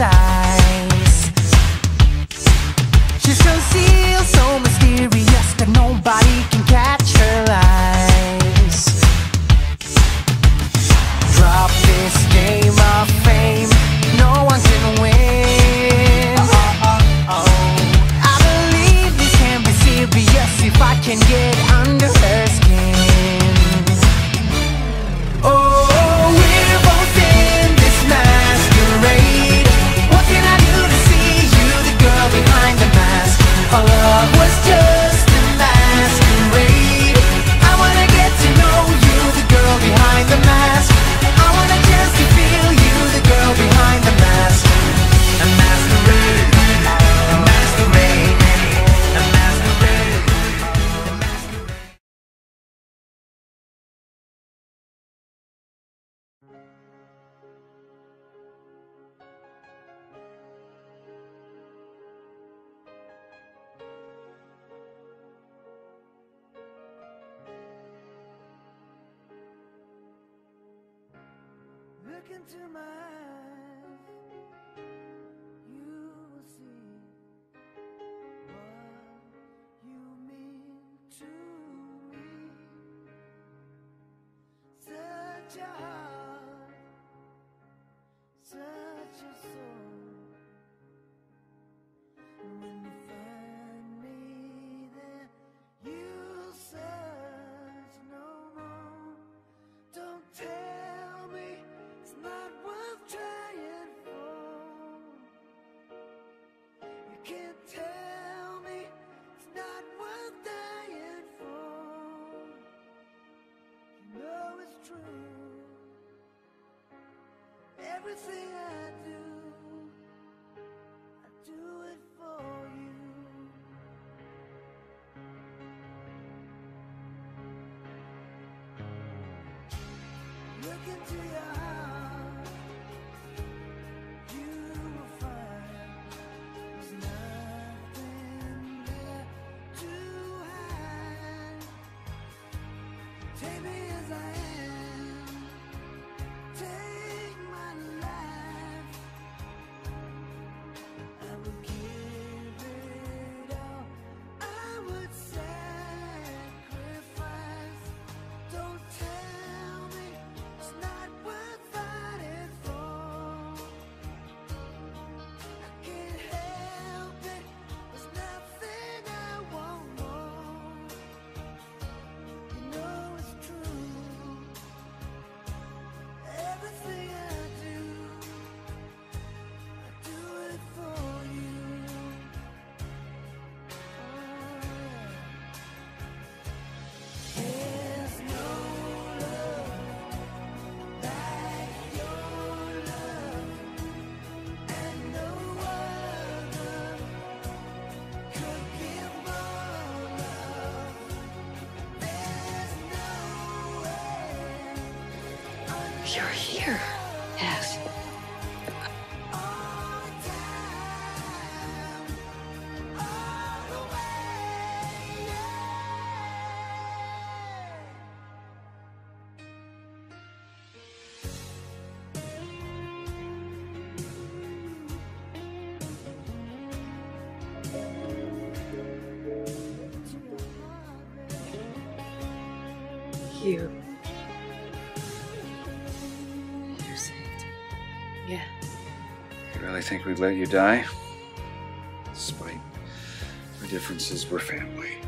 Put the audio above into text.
eyes. She's concealed, so mysterious that nobody can catch her lies. Drop this game of fame, no one can win. I believe this can be serious if I can get under her skin. Look into my eyes, you will see what you mean to me. Such a heart, such a soul. When you find me there, you'll search no more. Don't tell. Not worth trying for. You can't tell me it's not worth dying for. You know it's true. Everything I do it for you. Look into your eyes. You're here. Yes. You. Yeah. You really think we'd let you die? Despite our differences, we're family.